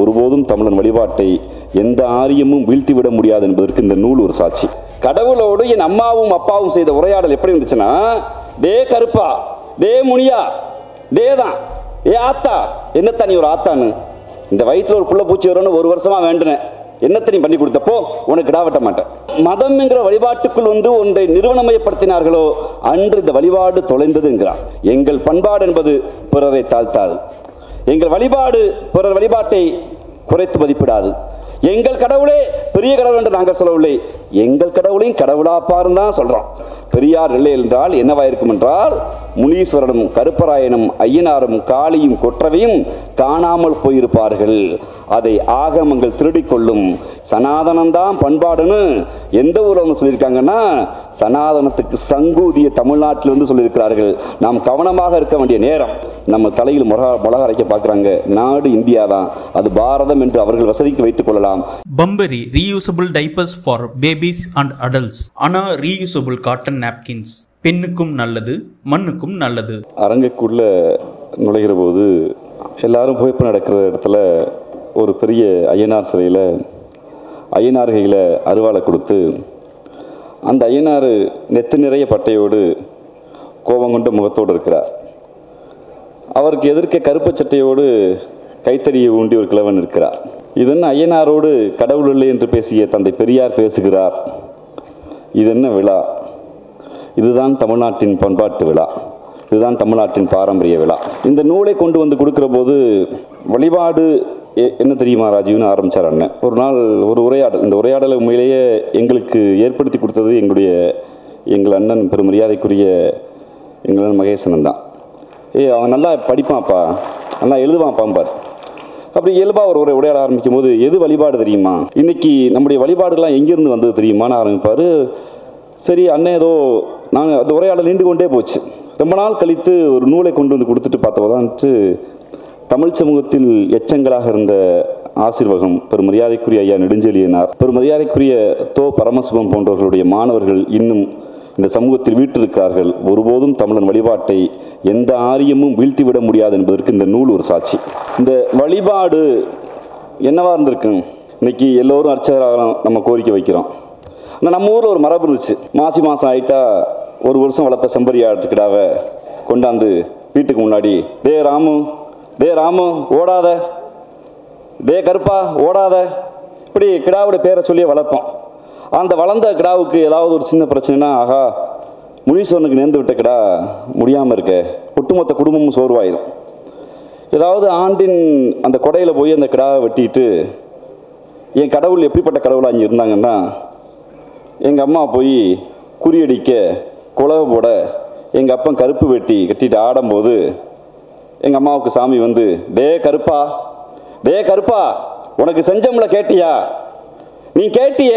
ஒருபோதும் தமிழன் வழிபாட்டை எந்த ஆரியமும் வீழ்த்திவிட முடியாது என்பதற்கு இந்த நூல் ஒரு சாட்சி. கடவுளோடு என் அம்மாவும் அப்பாவும் செய்த உரையாடல் எப்படி இருந்துச்சுன்னா, டே கருப்பா, டே முனியா, டே தான், ஏ ஆத்தா, என்னத்தான் நீ ஒரு ஆத்தான்னு இந்த வயிற்றுல ஒரு புள்ள பூச்சி வரணும்னு ஒரு வருஷமா வேண்டுனேன், என்னத்தை நீ பண்ணி கொடுத்தப்போ உனக்கு இடாவட்ட மாட்டேன். மதம் என்கிற வழிபாட்டுக்குள் வந்து ஒன்றை நிறுவனமயப்படுத்தினார்களோ அன்று இந்த வழிபாடு தொலைந்ததுங்கிறான். எங்கள் பண்பாடு என்பது பிறரை தாழ்த்தாது, எங்கள் வழிபாடு பிறர் வழிபாட்டை குறைத்து மதிப்பிடாது. எங்கள் கடவுளே பெரிய கடவுள் என்று நாங்கள் சொல்லவில்லை, எங்கள் கடவுளையும் கடவுளாப்பாருன்னு தான் சொல்கிறோம். பெரியார் இல்லை என்றால் என்னவாயிருக்கும் என்றால், முனீஸ்வரனும் கருப்பராயனும் ஐயனாரும் காளியும் கொற்றவையும் காணாமல் போயிருப்பார்கள். அதை ஆகமங்கள் திருடிக்கொள்ளும். சனாதனம்தான் பண்பாடுன்னு எந்த ஊரில் சொல்லியிருக்காங்கன்னா, சனாதனத்துக்கு சங்கூதிய தமிழ்நாட்டில் வந்து சொல்லியிருக்கிறார்கள். நாம் கவனமாக இருக்க வேண்டிய நேரம். நம்ம தலையில் மிளகா அரைக்க பார்க்குறாங்க. நாடு இந்தியா தான், அது பாரதம் என்று அவர்கள் வசதிக்கு வைத்துக் கொள்ளலாம். பம்பரி reusable diapers for babies and adults. ஆனா ரீயூசபிள் காட்டன் நாப்கின்ஸ் பெண்ணுக்கும் நல்லது மண்ணுக்கும் நல்லது. அரங்குக்குள்ள நுழைகிற போது எல்லாரும் புகைப்பு நடக்கிற இடத்துல ஒரு பெரிய ஐயனார் சிலையில் ஐயனார்கையில் அருவாளை கொடுத்து, அந்த ஐயனார் நெத்து நிறைய பட்டையோடு கோபம் கொண்ட முகத்தோடு இருக்கிறார். அவருக்கு எதிர்க்க கருப்பு சட்டையோடு கைத்தறியை ஊண்டி ஒரு கிழவன் இருக்கிறார். இதென்ன ஐயனாரோடு கடவுள் இல்லை என்று பேசிய தந்தை பெரியார் பேசுகிறார். இதென்ன விழா? இதுதான் தமிழ்நாட்டின் பண்பாட்டு விழா, இதுதான் தமிழ்நாட்டின் பாரம்பரிய விழா. இந்த நூலை கொண்டு வந்து கொடுக்குற போது வழிபாடு என்ன தெரியுமா ராஜீவ்னு ஆரம்பித்தார் அண்ணன். ஒரு நாள் ஒரு உரையாடல், இந்த உரையாடலை உண்மையிலேயே எங்களுக்கு ஏற்படுத்தி கொடுத்தது எங்கள் அண்ணன் பெருமரியாதைக்குரிய எங்கள் அண்ணன் மகேசனன் தான். அவன் நல்லா படிப்பான்ப்பா, நல்லா எழுதுவான்ப்பான் பார். அப்படி இயல்பாக ஒரு உரையாட ஆரம்பிக்கும் போது எது வழிபாடு தெரியுமா, இன்றைக்கி நம்முடைய வழிபாடுலாம் எங்கேருந்து வந்தது தெரியுமான்னு ஆரம்பிப்பார். சரி அண்ணன் ஏதோ நாங்கள் அந்த உரையாடல் நின்று கொண்டே போச்சு. ரொம்ப நாள் கழித்து ஒரு நூலை கொண்டு வந்து கொடுத்துட்டு பார்த்தவதான்ட்டு தமிழ் சமூகத்தில் எச்சங்களாக இருந்த ஆசீர்வாகம் பெருமரியாதைக்குரிய ஐயா நெடுஞ்செழியனார், பெருமரியாதைக்குரிய தோ பரமசிவம் போன்றவர்களுடைய மாணவர்கள் இன்னும் இந்த சமூகத்தில் வீற்றிருக்கிறார்கள். ஒருபோதும் தமிழன் வழிபாட்டை எந்த ஆரியமும் வீழ்த்திவிட முடியாது என்பதற்கு இந்த நூல் ஒரு சாட்சி. இந்த வழிபாடு என்னவா இருந்திருக்கு? இன்னைக்கு எல்லோரும் அர்ச்சகராக நம்ம கோரிக்கை வைக்கிறோம். ஆனால் நம்ம ஊரில் ஒரு மரபு இருந்துச்சு, மாசி மாதம் ஆகிட்டா ஒரு வருஷம் வளர்த்த செம்பரி ஆட்டுக்கிடாவை கொண்டாந்து வீட்டுக்கு முன்னாடி, டே ராமு, டே ராமு ஓடாத, டே கருப்பா ஓடாத, இப்படி கிடாவோட பேரை சொல்லியே வளர்ப்போம். அந்த வளர்ந்த கிடாவுக்கு ஏதாவது ஒரு சின்ன பிரச்சனைனா, ஆகா முனீஸ்வரனுக்கு நேர்ந்து விட்ட கிடா முடியாமல் இருக்க, ஒட்டுமொத்த குடும்பமும் சோர்வாயிடும். ஏதாவது ஆண்டின் அந்த கொடையில் போய் அந்த கிடாவை வெட்டிட்டு, என் கடவுள் எப்படிப்பட்ட கடவுளாக அங்கே இருந்தாங்கன்னா, எங்கள் அம்மா போய் குறியடிக்க குலவை போட எங்கள் அப்பன் கருப்பு வெட்டி கட்டிட்டு ஆடும்போது எங்கள் அம்மாவுக்கு சாமி வந்து, டே கருப்பா, டே கருப்பா உனக்கு செஞ்சம்ல கேட்டியா, நீ கேட்டிய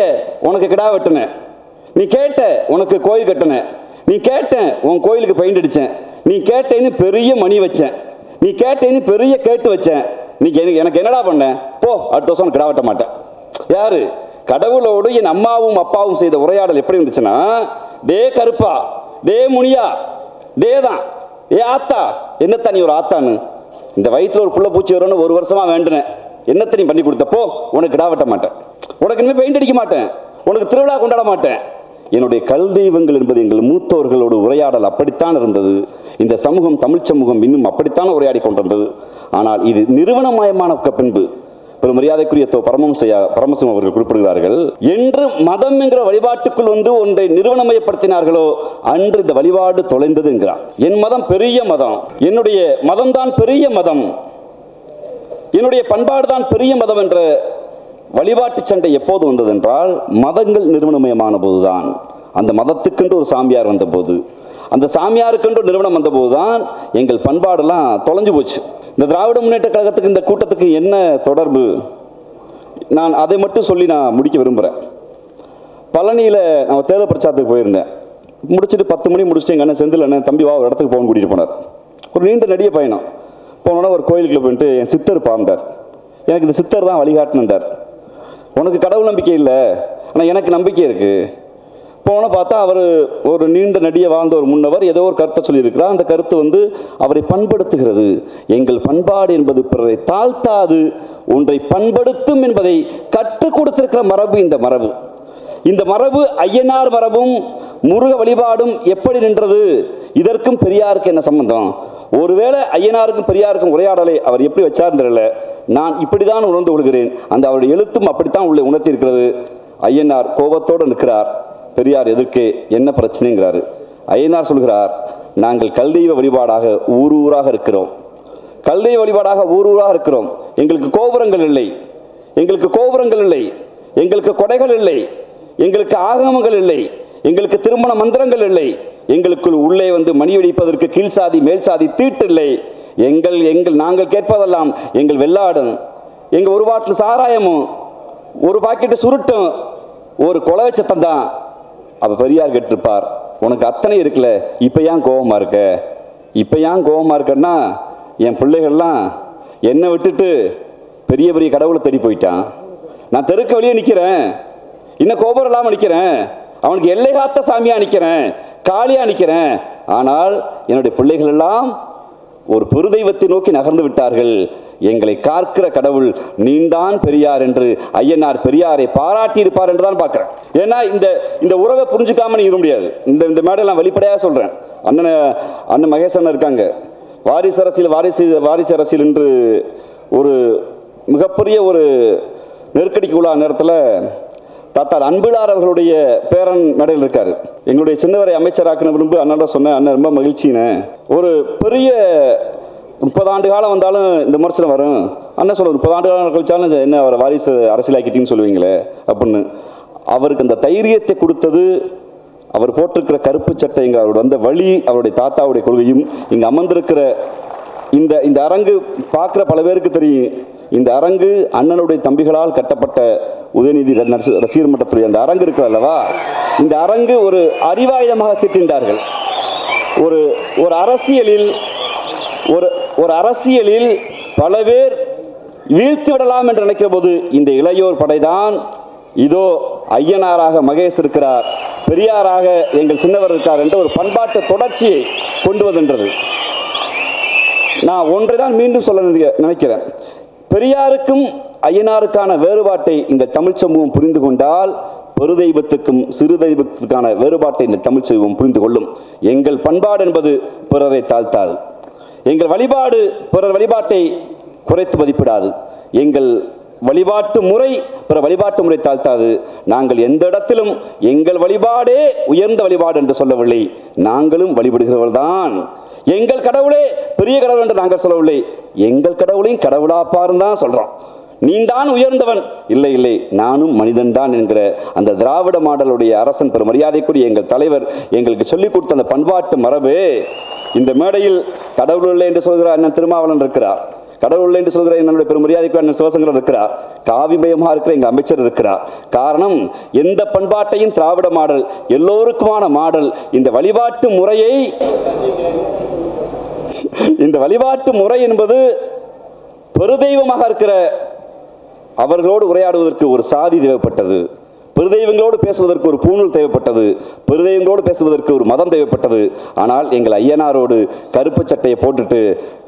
உனக்கு கிடா வெட்டின, நீ கேட்ட உனக்கு கோயில் கட்டின, நீ கேட்டேன் உன் கோயிலுக்கு பெயிண்ட் அடித்தேன், நீ கேட்டேன்னு பெரிய மணி வச்சேன், நீ கேட்டேன்னு பெரிய கேட்டு வச்சேன், நீ எனக்கு என்னடா பண்ணேன், போ அடுத்த வருஷம் கிடா வெட்ட மாட்டேன். யார்? கடவுளோடு என் அம்மாவும் அப்பாவும் செய்த உரையாடல் எப்படி இருந்துச்சுன்னா, டே கருப்பா, டே முனியா, டே தான், ஏ ஆத்தா, என்னத்தான் நீ ஒரு ஆத்தான்னு இந்த வயிற்றுல ஒரு புள்ள பூச்சி வரணும்னு ஒரு வருஷமா வேண்டுனேன், என்னத்தை நீ பண்ணி கொடுத்தப்போ உனக்கு கிடா வெட்ட மாட்டேன், உனக்கு இனிமேல் பெயிண்ட் அடிக்க மாட்டேன், உனக்கு திருவிழா கொண்டாட மாட்டேன். என்னுடைய கல் தெய்வங்கள் என்பது எங்கள் மூத்தோர்களோடு உரையாடல் அப்படித்தான் இருந்தது. இந்த சமூகம், தமிழ் சமூகம் இன்னும் அப்படித்தான் உரையாடி கொண்டிருந்தது. ஆனால் இது நிறுவனமயமானக்கு பின்பு பெருமரியாதைக்குரிய தோ பரமசிவம் அவர்கள் குறிப்பிடுகிறார்கள், என்று மதம் என்கிற வழிபாட்டுக்குள் வந்து ஒன்றை நிறுவனமயப்படுத்தினார்களோ அன்று இந்த வழிபாடு தொலைந்தது என்கிறார். என் மதம் பெரிய மதம், என்னுடைய மதம் தான் பெரிய மதம், என்னுடைய பண்பாடு தான் பெரிய மதம் என்ற வழிபாட்டு சண்டை எப்போது வந்தது என்றால், மதங்கள் நிறுவனமயமான போதுதான். அந்த மதத்துக்கென்று ஒரு சாமியார் வந்தபோது, அந்த சாமியாருக்கென்று நிறுவனம் வந்தபோதுதான் எங்கள் பண்பாடெல்லாம் தொலைஞ்சு போச்சு. இந்த திராவிட முன்னேற்ற கழகத்துக்கு இந்த கூட்டத்துக்கு என்ன தொடர்பு? நான் அதை மட்டும் சொல்லி நான் முடிக்க விரும்புகிறேன். பழனியில் நான் தேர்தல் பிரச்சாரத்துக்கு போயிருந்தேன். முடிச்சுட்டு 10 மணி முடிச்சுட்டு எங்கள் அண்ணன் செந்தில் அண்ணன் தம்பி வா ஒரு இடத்துக்கு போகணும்னு கூட்டிகிட்டு போனார். ஒரு நீண்ட நடிகை பயணம் போனோன்னா ஒரு கோயிலுக்குள்ள போயிட்டு என் சித்தர் பாண்டார், எனக்கு இந்த சித்தர் தான் வழிகாட்டினார். உனக்கு கடவுள் நம்பிக்கை இல்லை, ஆனால் எனக்கு நம்பிக்கை இருக்குது. போன பார்த்தா அவர் ஒரு நீண்ட நடிகை வாழ்ந்த ஒரு முன்னவர் ஏதோ ஒரு கருத்தை சொல்லியிருக்கிறார். அந்த கருத்து வந்து அவரை பண்படுத்துகிறது. எங்கள் பண்பாடு என்பது பிறரை தாழ்த்தாது, ஒன்றை பண்படுத்தும் என்பதை கற்றுக் கொடுத்திருக்கிற மரபு இந்த மரபு. இந்த மரபு ஐயனார் மரபும் முருக வழிபாடும் எப்படி நின்றது? இதற்கும் பெரியாருக்கு என்ன சம்பந்தம்? ஒருவேளை ஐயனாருக்கும் பெரியாருக்கும் உரையாடலை அவர் எப்படி வச்சார்ந்திரல, நான் இப்படிதான் உணர்ந்து கொள்கிறேன். அந்த அவருடைய எழுத்தும் அப்படித்தான் உள்ளே உணர்த்தி இருக்கிறது. ஐயனார் கோபத்தோடு நிற்கிறார், பெரியார் எதுக்கு, என்ன பிரச்சனைங்கிறாரு. ஐயனார் சொல்கிறார், நாங்கள் கல்தெய்வ வழிபாடாக ஊர் ஊராக இருக்கிறோம், கல்தெய்வ வழிபாடாக ஊர் ஊராக இருக்கிறோம், எங்களுக்கு கோபுரங்கள் இல்லை, எங்களுக்கு கோபுரங்கள் இல்லை, எங்களுக்கு கொடைகள் இல்லை, எங்களுக்கு ஆகமங்கள் இல்லை, எங்களுக்கு திருமண மந்திரங்கள் இல்லை, எங்களுக்குள் உள்ளே வந்து மணி வெடிப்பதற்கு கீழ்சாதி மேல்சாதி தீட்டில்லை, எங்கள் எங்கள் நாங்கள் கேட்பதெல்லாம் எங்கள் வெள்ளாடும், எங்கள் ஒரு பாட்டில் சாராயமும் ஒரு பாக்கெட்டு சுருட்டும் ஒரு கொலை சத்தந்தான். அப்போ பெரியார் கேட்டிருப்பார், உனக்கு அத்தனை இருக்குல்ல, இப்போ ஏன் கோபமாக இருக்க? இப்போ ஏன் கோபமாக இருக்கன்னா என் பிள்ளைகள்லாம் என்னை விட்டுட்டு பெரிய பெரிய கடவுளை தேடி போயிட்டான், நான் தெருக்க வழியே நிற்கிறேன், இன்னும் கோபுரம் இல்லாமல் நிற்கிறேன், அவனுக்கு எல்லை காத்த சாமியாக நிற்கிறேன், காளியாக நிற்கிறேன். ஆனால் என்னுடைய பிள்ளைகள் எல்லாம் ஒரு பெருதெய்வத்தை நோக்கி நகர்ந்து விட்டார்கள், எங்களை காக்கிற கடவுள் நீந்தான் பெரியார் என்று ஐயனார் பெரியாரை பாராட்டி இருப்பார் என்று தான் பார்க்குறேன். ஏன்னா இந்த இந்த உறவை புரிஞ்சுக்காம இருக்க முடியாது. இந்த இந்த மேடையெல்லாம் வெளிப்படையாக சொல்கிறேன். அண்ணன் மகேசன் இருக்காங்க, வாரிசு அரசியல் வாரிசு அரசியல் என்று ஒரு மிகப்பெரிய ஒரு நெருக்கடிக்கு உள்ளான நேரத்தில் தாத்தா அன்பிலார் அவர்களுடைய பேரன் மேடையில் இருக்கார். எங்களுடைய சின்னவரை அமைச்சராக்கின விரும்பு அண்ணன் சொன்னேன், அண்ணன் ரொம்ப மகிழ்ச்சின்னு. ஒரு பெரிய 30 ஆண்டு காலம் வந்தாலும் இந்த முறைச்சில் வரும் அண்ணன் சொல்ல, 30 ஆண்டு காலம் கழிச்சாலும் என்ன அவரை வாரிசு அரசியலாக்கிட்டின்னு சொல்லுவீங்களே அப்படின்னு. அவருக்கு அந்த தைரியத்தை கொடுத்தது அவர் போட்டிருக்கிற கருப்பு சட்டை, எங்கள் அவரோட வந்த வழி, அவருடைய தாத்தாவுடைய கொள்கையும். இங்கே அமர்ந்திருக்கிற இந்த இந்த அரங்கு பார்க்குற பல பேருக்கு தெரியும், இந்த அரங்கு அண்ணனுடைய தம்பிகளால் கட்டப்பட்ட உதயநிதி ரசிகர் மன்றத்துடைய அந்த அரங்கு இருக்கிற அல்லவா, இந்த அரங்கு ஒரு அறிவாயுதமாக திட்டின்றார்கள். ஒரு அரசியலில் ஒரு அரசியலில் பல பேர் வீழ்த்து விடலாம் என்று நினைக்கிற போது இந்த இளையோர் படைதான், இதோ ஐயனாராக மகேஷ் இருக்கிறார், பெரியாராக எங்கள் சின்னவர் இருக்கார் என்ற ஒரு பண்பாட்டு தொடர்ச்சியை கொண்டு வருகின்றது. நான் ஒன்றை தான் மீண்டும் சொல்ல நினைக்கிறேன், பெரியாருக்கும் ஐயனாருக்கான வேறுபாட்டை இந்த தமிழ் சமூகம் புரிந்து கொண்டால் பெருதெய்வத்துக்கும் சிறு தெய்வத்துக்கான வேறுபாட்டை இந்த தமிழ் சமூகம் புரிந்து கொள்ளும். எங்கள் பண்பாடு என்பது பிறரை தாழ்த்தாது, எங்கள் வழிபாடு பிறர் வழிபாட்டை குறைத்து மதிப்பிடாது, எங்கள் வழிபாட்டு முறை பிற வழிபாட்டு முறை தாழ்த்தாது. நாங்கள் எந்த இடத்திலும் எங்கள் வழிபாடே உயர்ந்த வழிபாடு என்று சொல்லவில்லை, நாங்களும் வழிபடுகிறவர்கள் தான். எங்கள் கடவுளே பெரிய கடவுள் என்று நாங்கள் சொல்லவில்லை, எங்கள் கடவுளையும் கடவுளாப்பாருன்னு தான் சொல்கிறோம். நீ தான் உயர்ந்தவன், இல்லை இல்லை நானும் மனிதன் தான் என்கிற அந்த திராவிட மாடலுடைய அரசன் பெரும் மரியாதைக்குரிய எங்கள் தலைவர் எங்களுக்கு சொல்லிக் கொடுத்த அந்த பண்பாட்டு மரபு. இந்த மேடையில் கடவுள் இல்லை என்று சொல்கிறார் அண்ணன் திருமாவளவன் இருக்கிறார், கடவுள் இல்லை என்று சொல்கிற என்னுடைய பெரும் மரியாதைக்குரிய அண்ணன் சிவசங்கரன் இருக்கிறார், காவிமயமாக இருக்கிற எங்கள் அமைச்சர் இருக்கிறார். காரணம், எந்த பண்பாட்டையும் திராவிட மாடல் எல்லோருக்குமான மாடல், இந்த வழிபாட்டு முறையை, இந்த வழிபாட்டு முறை என்பது பெருதெய்வமாக இருக்கிற அவர்களோடு உரையாடுவதற்கு ஒரு சாதி தேவைப்பட்டது, பெருதெய்வங்களோடு பேசுவதற்கு ஒரு பூணூல் தேவைப்பட்டது, பெருதெய்வங்களோடு பேசுவதற்கு ஒரு மதம் தேவைப்பட்டது. ஆனால் எங்கள் ஐயனாரோடு கருப்பு சட்டையை போட்டுட்டு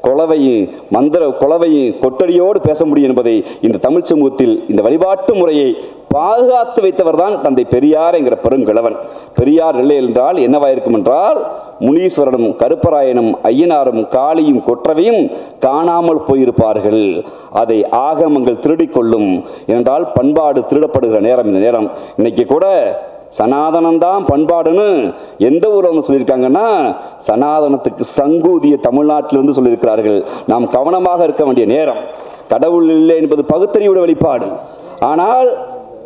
கொலவையும் மந்திர கொலவையும் கொட்டடியோடு பேச முடியும் என்பதை இந்த தமிழ் சமூகத்தில் இந்த வழிபாட்டு முறையை பாதுகாத்து வைத்தவர் தான் தந்தை பெரியார் என்கிற பெருங்கிழவன். பெரியார் இல்லை என்றால் என்னவாயிருக்கும் என்றால் முனீஸ்வரனும் கருப்பராயனும் ஐயனாரும் காளியும் கொற்றவையும் காணாமல் போயிருப்பார்கள். அதை ஆகமங்கள் திருடிக்கொள்ளும். என்றால் பண்பாடு திருடப்படுகிற நேரம் இந்த நேரம். இன்னைக்கு கூட சனாதனம்தான் பண்பாடுன்னு எந்த ஊரில் வந்து சொல்லியிருக்காங்கன்னா சனாதனத்துக்கு சங்கூதிய தமிழ்நாட்டிலிருந்து சொல்லியிருக்கிறார்கள். நாம் கவனமாக இருக்க வேண்டிய நேரம். கடவுள் இல்லை என்பது பகுத்தறிவுடைய வெளிப்பாடு. ஆனால்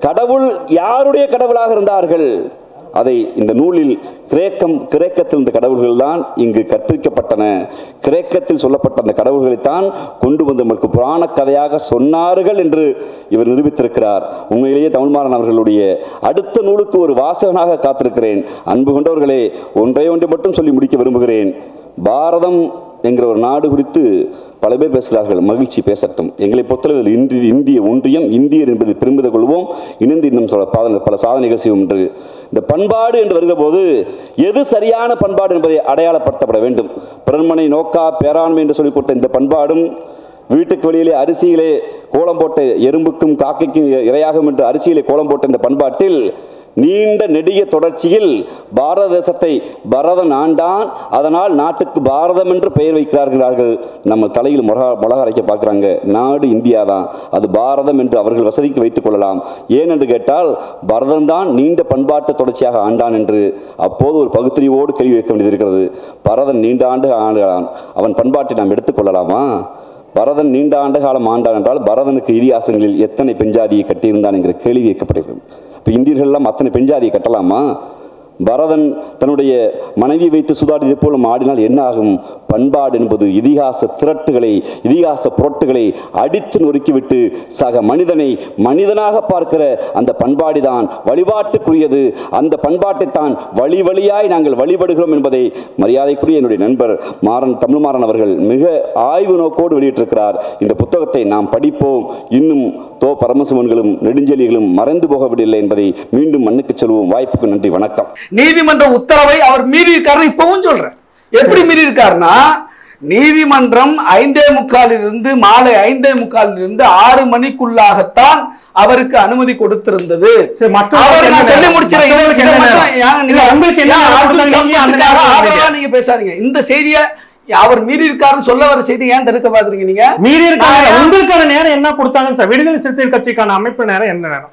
கடவுள் யாருடைய கடவுளாக இருந்தார்கள், அதை இந்த நூலில் கிரேக்கத்தில் இருந்த கடவுள்கள் தான் இங்கு கற்பிக்கப்பட்டன. கிரேக்கத்தில் சொல்லப்பட்ட அந்த கடவுள்களைத்தான் கொண்டு வந்து நமக்கு புராண கதையாக சொன்னார்கள் என்று இவர் நிரூபித்திருக்கிறார். உண்மையிலேயே தமிழ்மாறன் அவர்களுடைய அடுத்த நூலுக்கு ஒரு வாசகனாக காத்திருக்கிறேன். அன்பு கொண்டவர்களே, ஒன்றை ஒன்றை மட்டும் சொல்லி முடிக்க விரும்புகிறேன். பாரதம் என்கிற ஒரு நாடு குறித்து பல பேர் பேசுகிறார்கள், மகிழ்ச்சி பேசட்டும். எங்களை பொறுத்தளவில் இந்திய ஒன்றியம், இந்தியர் என்பதை பெருமித கொள்வோம், இணைந்து இன்னும் பல சாதனைகள் செய்வோம் என்று இந்த பண்பாடு என்று வருகிற போது எது சரியான பண்பாடு என்பதை அடையாளப்படுத்தப்பட வேண்டும். பிறன்மனை நோக்கா பேராண்மை என்று சொல்லிக் கொடுத்த இந்த பண்பாடும் வீட்டுக்கு வெளியிலே அரிசியிலே கோலம் போட்டு எறும்புக்கும் காக்கைக்கும் இரையாகும் என்று அரிசியிலே கோலம் போட்ட இந்த பண்பாட்டில் நீண்ட நெடிய தொடர்ச்சியில் பாரத தேசத்தை பரதன் ஆண்டான், அதனால் நாட்டுக்கு பாரதம் என்று பெயர் வைக்கிறார்கள். நம்ம தலையில் மிளகா அரைக்க பார்க்குறாங்க. நாடு இந்தியா தான், அது பாரதம் என்று அவர்கள் வசதிக்கு வைத்துக் கொள்ளலாம். ஏனென்று கேட்டால் பரதன் தான் நீண்ட பண்பாட்டு தொடர்ச்சியாக ஆண்டான் என்று அப்போது ஒரு பகுத்தறிவோடு கேள்வி வைக்க வேண்டியிருக்கிறது. பரதன் நீண்ட ஆண்டு ஆண்டான், அவன் பண்பாட்டை நாம் எடுத்துக்கொள்ளலாமா? பரதன் நீண்ட ஆண்டு காலம் ஆண்டான் என்றால் பரதனுக்கு இதிகாசங்களில் எத்தனை பெண்ஜாதியை கட்டியிருந்தான் என்கிற கேள்வி வைக்கப்படுகிறது. இப்போ இந்தியர்கள்லாம் அத்தனை பெண்ஜாதியை கட்டலாமா? பரதன் தன்னுடைய மனைவி வைத்து சுதாடியது போல் ஆடினால் என்ன ஆகும்? பண்பாடு என்பது இதிகாச திரட்டுகளை, இதிகாச புரட்டுகளை அடித்து நொறுக்கிவிட்டு சக மனிதனை மனிதனாக பார்க்கிற அந்த பண்பாடு தான் வழிபாட்டுக்குரியது. அந்த பண்பாட்டை தான் வழி வழியாய் நாங்கள் வழிபடுகிறோம் என்பதை மரியாதைக்குரிய என்னுடைய நண்பர் தமிழ்மாறன் அவர்கள் மிக ஆய்வு நோக்கோடு வெளியிட்டிருக்கிறார். இந்த புத்தகத்தை நாம் படிப்போம். இன்னும் தோ பரமசிவன்களும் நெடுஞ்செலிகளும் மறைந்து போகவில்லை என்பதை மீண்டும் மண்ணுக்கு சொல்வோம். வாய்ப்புக்கு நன்றி, வணக்கம். நீதிமன்ற உத்தரவை அவர் மீறி இருக்காரு. இப்பவும் சொல்றேன், எப்படி மீறி இருக்காருன்னா, நீதிமன்றம் 5:45 மாலை 5:45 6 மணிக்குள்ளாகத்தான் அவருக்கு அனுமதி கொடுத்திருந்தது. நீங்க பேசாதீங்க இந்த செய்தியை. அவர் மீறி இருக்காருன்னு சொல்ல வர செய்தி ஏன் தடுக்க பாக்குறீங்க? நீங்க மீறி இருக்காரு. உங்களுக்கான நேரம் என்ன கொடுத்தாங்க சார்? விடுதலை சிறுத்தைகள் கட்சிக்கான அமைப்பு நேரம் என்ன நேரம்?